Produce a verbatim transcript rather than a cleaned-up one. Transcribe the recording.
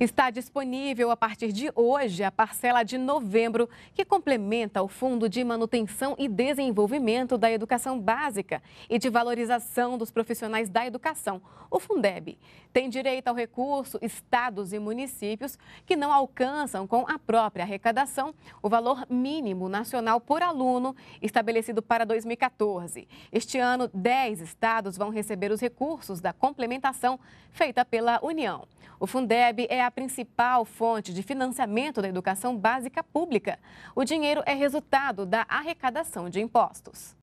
Está disponível a partir de hoje a parcela de novembro, que complementa o Fundo de Manutenção e Desenvolvimento da Educação Básica e de Valorização dos Profissionais da Educação, o Fundeb. Tem direito ao recurso estados e municípios que não alcançam com a própria arrecadação o valor mínimo nacional por aluno estabelecido para dois mil e quatorze. Este ano, dez estados vão receber os recursos da complementação feita pela União. O Fundeb é a A principal fonte de financiamento da educação básica pública. O dinheiro é resultado da arrecadação de impostos.